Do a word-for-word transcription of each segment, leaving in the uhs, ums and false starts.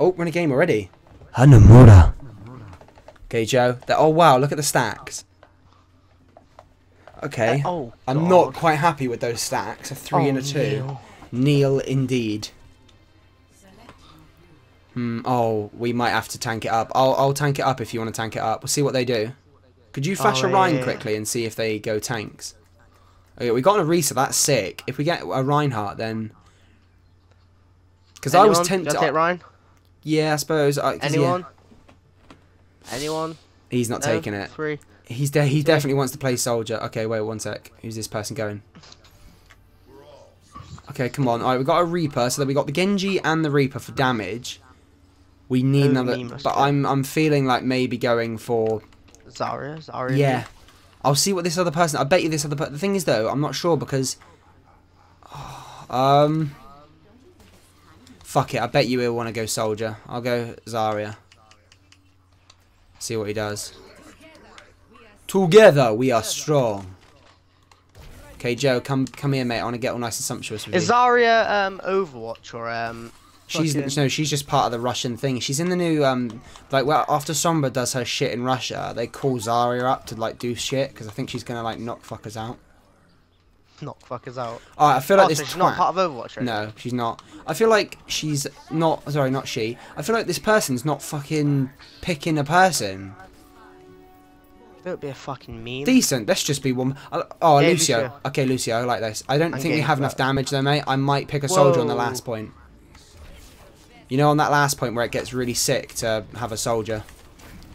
Oh, we're in a game already. Hanamura. Okay, Joe. They're, oh, wow. Look at the stacks. Okay. Uh, oh, I'm not quite happy with those stacks. A three oh, and a two. Kneel. Kneel, indeed. Hmm. Oh, we might have to tank it up. I'll, I'll tank it up if you want to tank it up. We'll see what they do. Could you flash oh, a Rhine yeah, quickly and see if they go tanks? Okay, we got an Orisa. That's sick. If we get a Reinhardt, then... Because I was tempted... You'll take Ryan? Yeah, I suppose. I, Anyone? Yeah. Anyone? He's not no, taking it. Three. He's de he three. definitely wants to play soldier. Okay, wait one sec. Who's this person going? Okay, come on. All right, we got a Reaper. So then we got the Genji and the Reaper for damage. We need oh, another... But go. I'm I'm feeling like maybe going for... Zarya? Zarya? Yeah. I'll see what this other person... I bet you this other person... The thing is, though, I'm not sure because... Oh, um... Fuck it, I bet you he'll want to go soldier. I'll go Zarya. See what he does. Together we are strong. Okay, Joe, come come here, mate. I want to get all nice and sumptuous with you. Is Zarya um, Overwatch or... um? She's fucking... No, she's just part of the Russian thing. She's in the new... um, like, well, after Sombra does her shit in Russia, they call Zarya up to, like, do shit. Because I think she's going to, like, knock fuckers out. Knock fuckers out. Alright, I feel oh, like this so she's twat. not part of Overwatch, right? No, she's not. I feel like she's not... Sorry, not she. I feel like this person's not fucking picking a person. Don't be a fucking meme. Decent. Let's just be one... Oh, yeah, Lucio. Lucio. Okay, Lucio, I like this. I don't I'm think we have enough damage, though, mate. I might pick a soldier Whoa. on the last point. You know, on that last point where it gets really sick to have a soldier.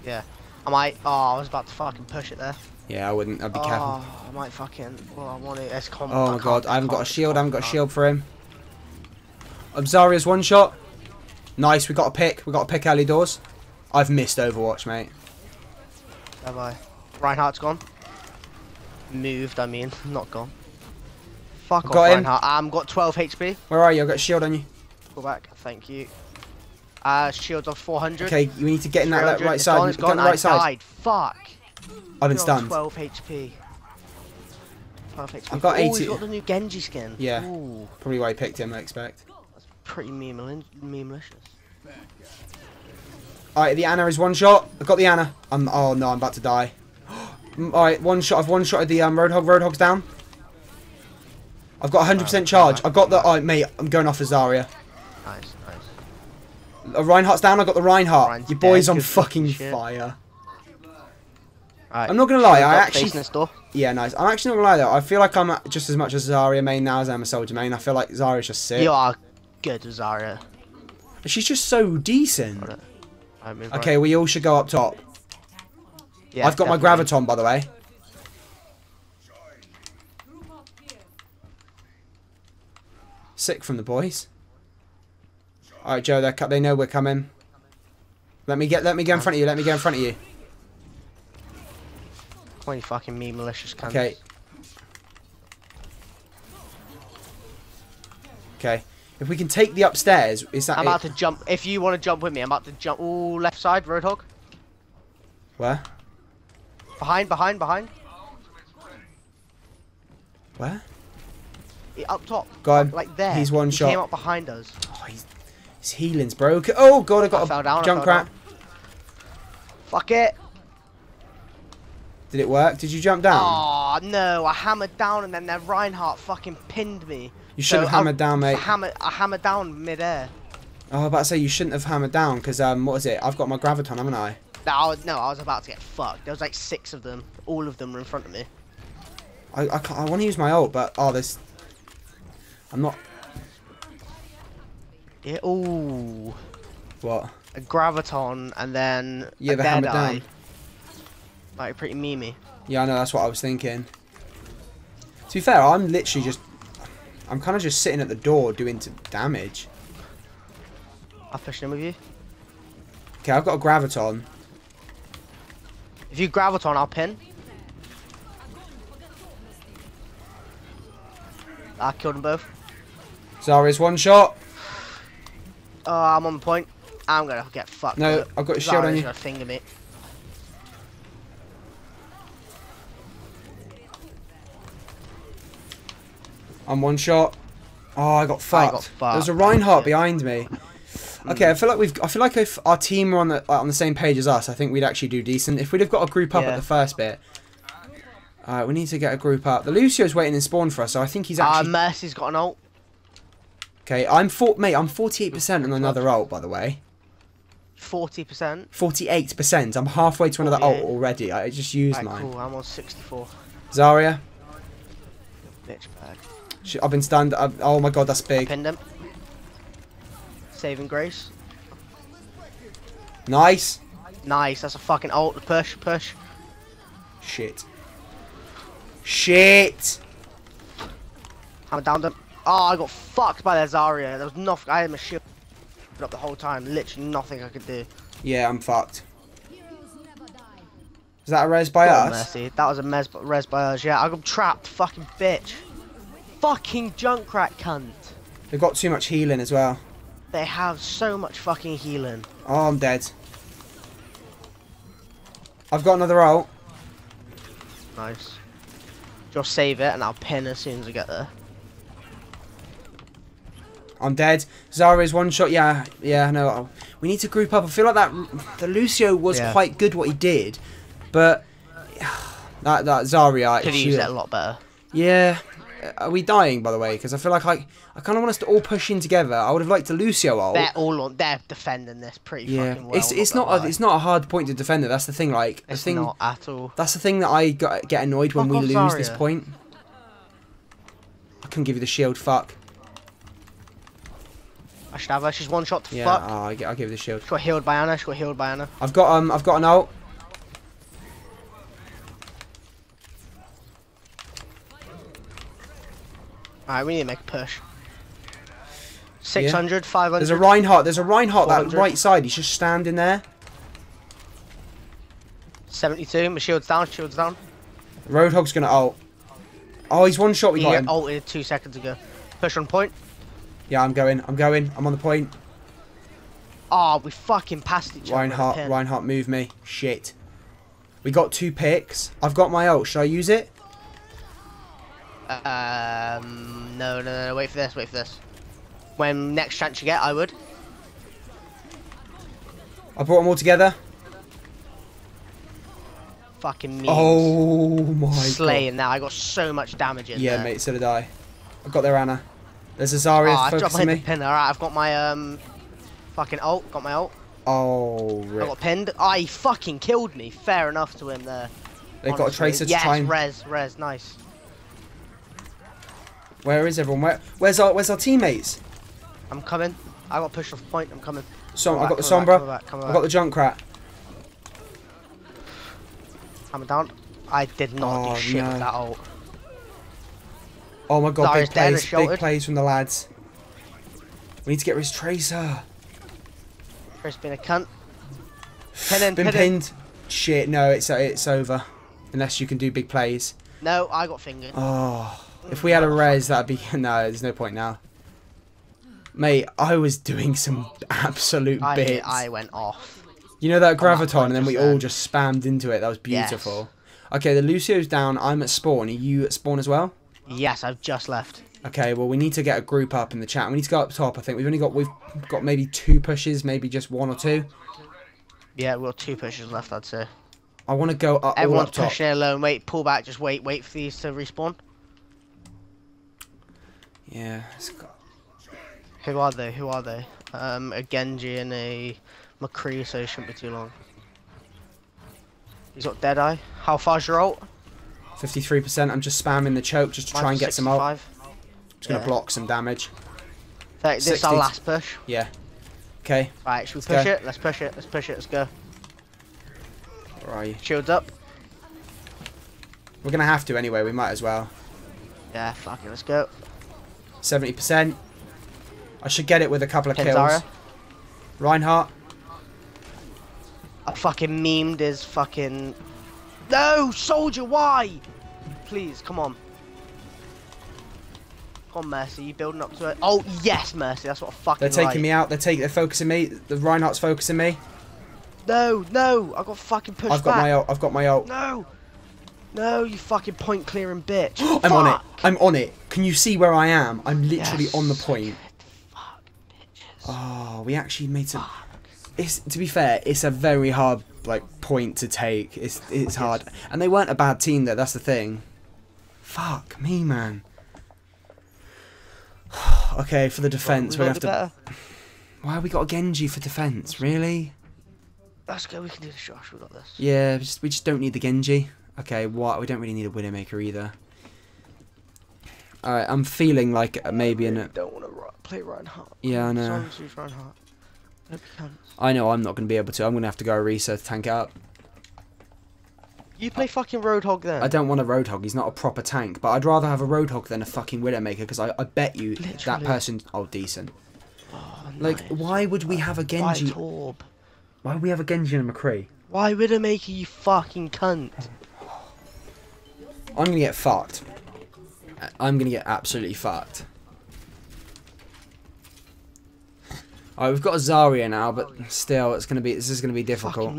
Yeah. I might... Oh, I was about to fucking push it there. Yeah, I wouldn't. I'd be oh, careful. I might fucking... Well, I want it. It's combat. Oh, my God. I haven't got a shield. I haven't got a shield for him. Zarya's one shot. Nice. We got a pick. We got a pick early doors. I've missed Overwatch, mate. Have I? Reinhardt's gone. Moved, I mean. Not gone. Fuck off, Reinhardt. I've got twelve H P. Where are you? I've got a shield on you. Go back. Thank you. Uh, shields on four hundred. Okay, we need to get in that right side. Get on the right side. Fuck. I've been stunned. twelve H P. twelve H P. I've got eighty. Oh, he's got the new Genji skin. Yeah. Ooh. Probably why I picked him, I expect. That's pretty meme-licious. Alright, the Ana is one shot. I've got the Ana. I'm, oh no, I'm about to die. Alright, one shot. I've one-shotted the um, Roadhog. Roadhog's down. I've got one hundred percent charge. I've got the... Oh, mate, I'm going off for Zarya. Nice, nice. Uh, Reinhardt's down. I've got the Reinhardt. Ryan's Your boy's dead. on Good fucking shit. fire. Right. I'm not gonna lie, I actually yeah, nice. I'm actually not gonna lie though. I feel like I'm just as much a Zarya main now as I'm a soldier main. I feel like Zarya's just sick. You are good, Zarya. She's just so decent. I mean, okay, right. we all should go up top. Yeah, I've got definitely. my graviton, by the way. Sick from the boys. All right, Joe, they they know we're coming. Let me get. Let me go in front of you. Let me go in front of you. When you fucking mean malicious cunts. Okay. Okay. If we can take the upstairs, is that I'm about it? to jump. If you want to jump with me, I'm about to jump. Ooh, left side, Roadhog. Where? Behind, behind, behind. Where? Yeah, up top. God. Like there. He's one he shot. He came up behind us. Oh, he's, his healing's broken. Oh, God, I got I a fell down, junk I fell rat. Down. Fuck it. Did it work? Did you jump down? Oh no, I hammered down and then that Reinhardt fucking pinned me. You shouldn't so have hammered I, down, mate. I hammered, I hammered down mid-air. Oh, I was about to say you shouldn't have hammered down because, um, what is it? I've got my graviton, haven't I? No I, was, no, I was about to get fucked. There was like six of them. All of them were in front of me. I, I, can't, I want to use my ult, but, oh, there's... I'm not... Yeah, ooh. What? A graviton and then... Yeah, they hammered down. Like, pretty memey. Yeah, I know, that's what I was thinking. To be fair, I'm literally just... I'm kind of just sitting at the door doing some damage. I'll push in with you. Okay, I've got a graviton. If you graviton, I'll pin. I killed them both. Zarya's one shot. Oh, I'm on the point. I'm going to get fucked. No, up. I've got a shield Zarya's on you. Got a finger me. I'm one shot. Oh, I got fucked. I got fucked. There's a Reinhardt behind me. Okay, mm. I feel like we've. I feel like if our team were on the on the same page as us, I think we'd actually do decent. If we'd have got a group up yeah. at the first bit. Uh, we need to get a group up. The Lucio's waiting in spawn for us, so I think he's actually. Ah, uh, Mercy's got an ult. Okay, I'm for mate. I'm forty-eight percent on another ult, by the way. forty percent. forty-eight percent. I'm halfway to another ult already. I just used right, mine. Cool. I'm on sixty-four. Zarya. Bitch bag. Shit, I've been stunned. I've, oh my god, that's big. I pinned him. Saving grace. Nice. Nice. That's a fucking ult. Push, push. Shit. Shit. I'm down them. Oh, I got fucked by that Zarya. There was nothing. I had my shield up the whole time. Literally nothing I could do. Yeah, I'm fucked. Is that a res by us? Mercy. That was a mes res by us. Yeah, I got trapped. Fucking bitch. Fucking Junkrat cunt. They've got too much healing as well. They have so much fucking healing. Oh, I'm dead. I've got another ult. Nice. Just save it and I'll pin as soon as I get there. I'm dead. Zarya's one shot. Yeah, yeah, no. We need to group up. I feel like that the Lucio was yeah. quite good what he did, but that that Zarya could use it a lot better. Yeah. Are we dying, by the way? Because I feel like I I kind of want us to all push in together. I would have liked to Lucio ult. They're all on. They're defending this pretty yeah. fucking well. It's it's not, not a, it's not a hard point to defend it. That's the thing. Like the it's thing, not at all. That's the thing that I got, get annoyed fuck when we lose Zarya. This point. I couldn't give you the shield. Fuck. I should have her. She's one shot to yeah, fuck. Yeah, oh, I give her the shield. She got healed by Ana. She got healed by Ana. I've got um, I've got an ult. Alright, we need to make a push. six hundred, yeah. five hundred. There's a Reinhardt. There's a Reinhardt that right side. He's just standing there. seventy-two. My shield's down. Shield's down. Roadhog's gonna ult. Oh, he's one shot. We he got him. Ulted two seconds ago. Push on point. Yeah, I'm going. I'm going. I'm on the point. Ah, oh, we fucking passed each other. Reinhardt, Reinhardt, move me. Shit. We got two picks. I've got my ult. Should I use it? Um, no, no, no. Wait for this. Wait for this. When next chance you get, I would. I brought them all together. Fucking memes. Oh my god. Slaying now. I got so much damage in yeah, there. Yeah, mate. So did I. I got their Ana. There's a Zarya oh, focusing I dropped my pin. Alright, I've got my um, fucking ult. Got my ult. Oh, rip. I got pinned. Oh, he fucking killed me. Fair enough to him there. They've honestly. Got a Tracer to yes, time. Yes, res, res. Nice. Where is everyone? Where, where's our Where's our teammates? I'm coming. I got pushed off point. I'm coming. So I got the Sombra. I got the Junkrat. I'm down. I did not oh, do shit no. with that ult. Oh my god, Zarya's big plays, big plays from the lads. We need to get rid of Tracer. Tracer's been a cunt. Pin in, been pin pinned. In. Shit, no, it's it's over. Unless you can do big plays. No, I got fingered. Oh, if we had a res, that'd be... No, there's no point now. Mate, I was doing some absolute I, bits. I went off. You know that Graviton, and then we all just spammed into it. That was beautiful. Yes. Okay, the Lucio's down. I'm at spawn. Are you at spawn as well? Yes, I've just left. Okay, well we need to get a group up in the chat. We need to go up top. I think we've only got we've got maybe two pushes, maybe just one or two. Yeah, we've got two pushes left, I'd say. I want to go up. Everyone's up pushing it alone. Wait, pull back. Just wait, wait for these to respawn. Yeah. It's got... Who are they? Who are they? Um, a Genji and a McCree, so it shouldn't be too long. He's got Deadeye. How far's your ult? fifty-three percent. I'm just spamming the choke just to try and get some ult. I'm just going to yeah. block some damage. This is our last push. Yeah. Okay. Right, should we let's push go. it? Let's push it. Let's push it. Let's go. Where are you? Shields up. We're going to have to anyway. We might as well. Yeah, fuck it. Let's go. seventy percent. I should get it with a couple of Pin kills. Zara. Reinhardt. I fucking memed his fucking... No, soldier, why? Please, come on. Come on, Mercy, you building up to it. Oh, yes, Mercy, that's what I fucking They're taking like. me out, they're taking, they're focusing me. The Reinhardt's focusing me. No, no, I got fucking pushed I've got back. my ult, I've got my ult. No, no, you fucking point clearing bitch. I'm Fuck. on it, I'm on it. Can you see where I am? I'm literally yes. on the point. Fuck, bitches. Oh, we actually made some. It's, to be fair, it's a very hard like point to take. It's it's hard, and they weren't a bad team though. That's the thing. Fuck me, man. Okay, for the defense, well, we we're gonna have to. Better. Why have we got a Genji for defense? Really? That's good. We can do the shosh. We got this. Yeah, we just we just don't need the Genji. Okay, what? We don't really need a Widowmaker either. All right, I'm feeling like maybe in a. Don't want to play Reinhardt. Yeah, I know. Reinhardt. I know I'm not going to be able to. I'm going to have to go Orisa to tank it up. You play fucking Roadhog then. I don't want a Roadhog. He's not a proper tank. But I'd rather have a Roadhog than a fucking Widowmaker because I, I bet you literally that person. Oh, decent. Oh, like, nice. Why would we have a Genji? Why Torb? Why would we have a Genji and a McCree? Why Widowmaker, you fucking cunt? I'm going to get fucked. I'm going to get absolutely fucked. Alright, we've got a Zarya now, but still, it's going to be this is going to be difficult.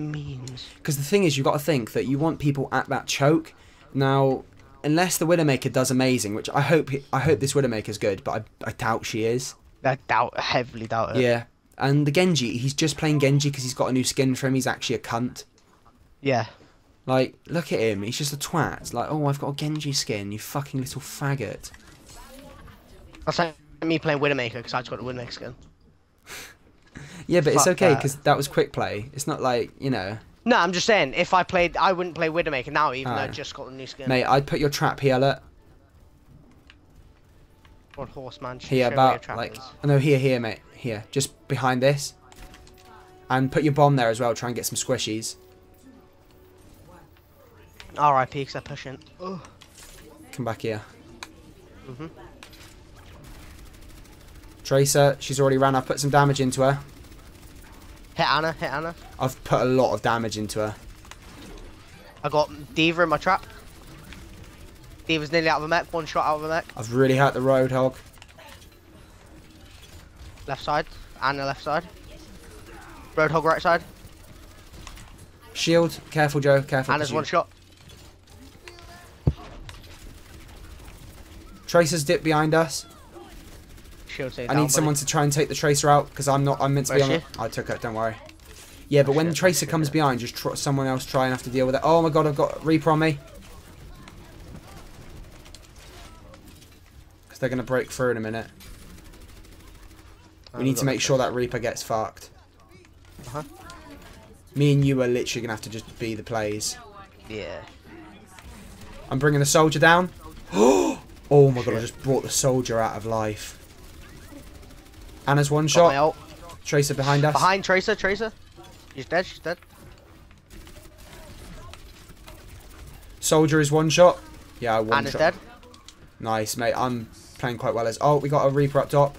Because the thing is, you've got to think that you want people at that choke. Now, unless the Widowmaker does amazing, which I hope I hope this Widowmaker's good, but I, I doubt she is. I doubt, heavily doubt it. Yeah, and the Genji, he's just playing Genji because he's got a new skin for him. He's actually a cunt. Yeah. Like, look at him. He's just a twat. It's like, oh, I've got a Genji skin, you fucking little faggot. That's like me playing Widowmaker because I just got a Widowmaker skin. Yeah, but fuck, it's okay because that. that was quick play. It's not like, you know. No, I'm just saying, if I played, I wouldn't play Widowmaker now, even oh. though I just got a new skin. Mate, I'd put your trap here, look. What horse, man? Just here, about, like, oh, no, here, here, mate. Here, just behind this. And put your bomb there as well, try and get some squishies. R I P, because they're pushing. Ugh. Come back here. Mm-hmm. Tracer, she's already ran. I've put some damage into her. Hit Ana, hit Ana. I've put a lot of damage into her. I got D.Va in my trap. D.Va's nearly out of a mech, one shot out of a mech. I've really hurt the Roadhog. Left side, Ana left side. Roadhog right side. Shield, careful Joe, careful. Ana's one shot. Tracer's dipped behind us. I need down, someone buddy. to try and take the Tracer out because I'm not. I'm meant to Where be on. It. I took it. Don't worry. Yeah, but oh, when shit, the Tracer shit, comes yeah. behind, just tr someone else try and have to deal with it. Oh my god, I've got Reaper on me. Because they're gonna break through in a minute. Oh, we need to make sure that Reaper gets fucked. Uh huh. Me and you are literally gonna have to just be the plays. Yeah. I'm bringing the soldier down. Oh my shit. god! I just brought the soldier out of life. Ana's one shot. Tracer behind us. Behind Tracer, Tracer. She's dead, she's dead. Soldier is one shot. Yeah, one Ana's shot. Ana's dead. Nice, mate. I'm playing quite well as. Oh, we got a Reaper up top.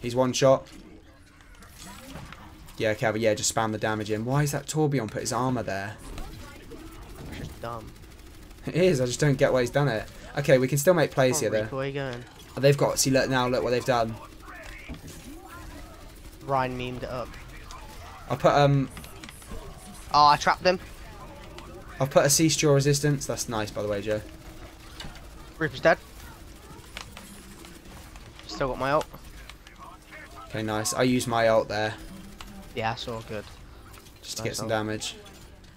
He's one shot. Yeah, okay, but yeah, just spam the damage in. Why is that Torbjorn put his armor there? It's just dumb. It is, I just don't get why he's done it. Okay, we can still make plays oh, here, Reaper, though. Where are you going? Oh, they've got, see, look now, look what they've done. Ryan memed it up. I put, um... Oh, I trapped them. I put a cease jaw resistance. That's nice, by the way, Joe. Reaper's dead. Still got my ult. Okay, nice. I used my ult there. Yeah, that's all good. Just to nice get some ult. damage.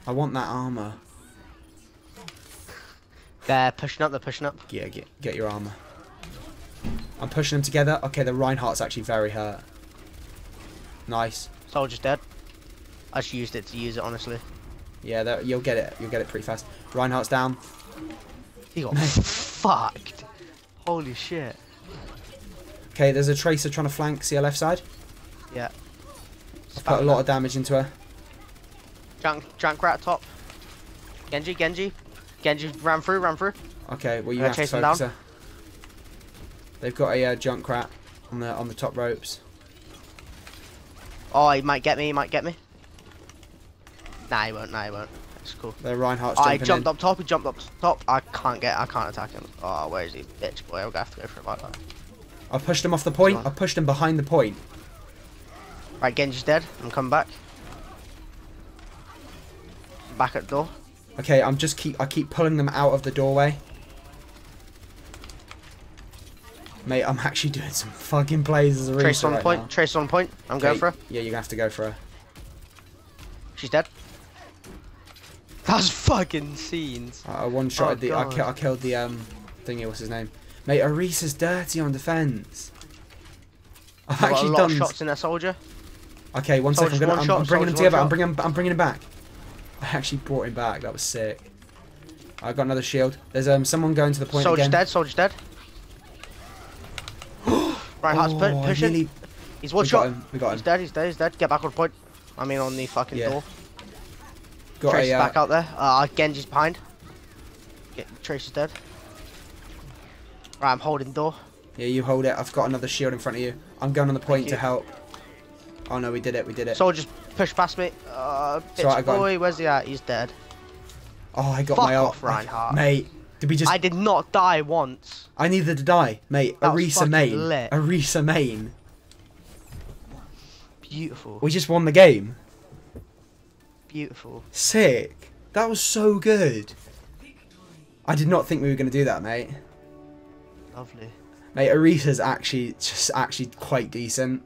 I want that armor. They're pushing up, they're pushing up. Yeah, get, get your armor. I'm pushing them together. Okay, the Reinhardt's actually very hurt. Nice. Soldier's dead. I just used it to use it, honestly. Yeah, that, you'll get it. You'll get it pretty fast. Reinhardt's down. He got fucked. Holy shit. Okay, there's a Tracer trying to flank. See her left side? Yeah. I've put a lot of damage into her. Junk, Junkrat top. Genji, Genji. Genji ran through, ran through. Okay, well, you have to focus her. They've got a uh, Junkrat on the on the top ropes. Oh, he might get me. He might get me. Nah, he won't. Nah, he won't. That's cool. The Reinhardt's jumping in. I jumped up top. He jumped up top. I can't get. I can't attack him. Oh, where is he, bitch boy? I'm gonna have to go for it like that. I pushed him off the point. I pushed him behind the point. Right, Genji's dead. I'm coming back. Back at the door. Okay, I'm just keep. I keep pulling them out of the doorway. Mate, I'm actually doing some fucking plays as a Reaper. Tracer on right point. Now. Tracer on point. I'm okay. Going for her. Yeah, you're gonna have to go for her. She's dead. That's fucking scenes. I one shot oh, the. I, ki I killed the um thingy. What's his name? Mate, Orisa's dirty on defense. I've I've actually got a lot done of shots in that soldier. Okay, one Soldier's second. I'm, one gonna, shot, I'm bringing him together. I'm bringing. I'm bringing him back. I actually brought him back. That was sick. I got another shield. There's um someone going to the point Soldier's again. Dead. Soldier's dead. Reinhardt's oh, pushing. Nearly... He's one we shot. Got him. We got him. He's dead. He's dead. He's dead. Get back on point. I mean, on the fucking yeah. door. Got Trace a, uh... back out there. Uh, Genji's behind. Get Trace is dead. Right, I'm holding door. Yeah, you hold it. I've got another shield in front of you. I'm going on the point to help. Oh no, we did it. We did it. Soldiers push past me. Uh, bitch right, boy, where's he at? He's dead. Oh, I got Fuck my off, Reinhardt. Mate. Did we just... I did not die once. I neither did I, mate. That Orisa main. Lit. Orisa main. Beautiful. We just won the game. Beautiful. Sick. That was so good. I did not think we were going to do that, mate. Lovely. Mate, Orisa's actually just actually quite decent.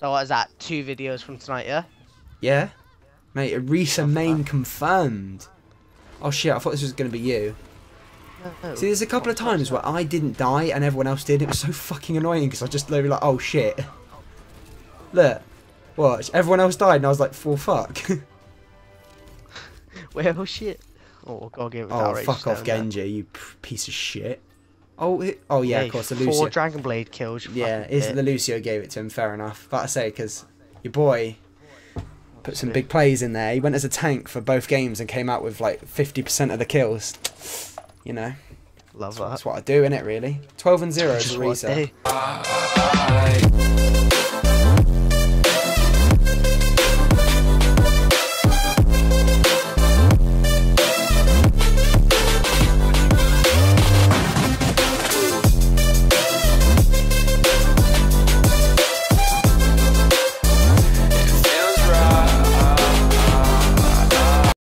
So what is that? Two videos from tonight, yeah? Yeah. Mate, Orisa main that. confirmed. Oh shit, I thought this was going to be you. No, see, there's a couple of times where I didn't die and everyone else did. It was so fucking annoying because I just literally like, oh shit. Look, watch. Everyone else died and I was like, for fuck. Well, shit. Oh, God, give it oh fuck off, Genji, there. You piece of shit. Oh, it, oh yeah, yeah, of course, the Lucio. Four Dragon Blade kills. Yeah, it's the Lucio gave it to him. Fair enough. But I say, because your boy put some big plays in there. He went as a tank for both games and came out with like fifty percent of the kills. You know, love that's, that. That's what I do, innit, really. twelve and zero is Orisa.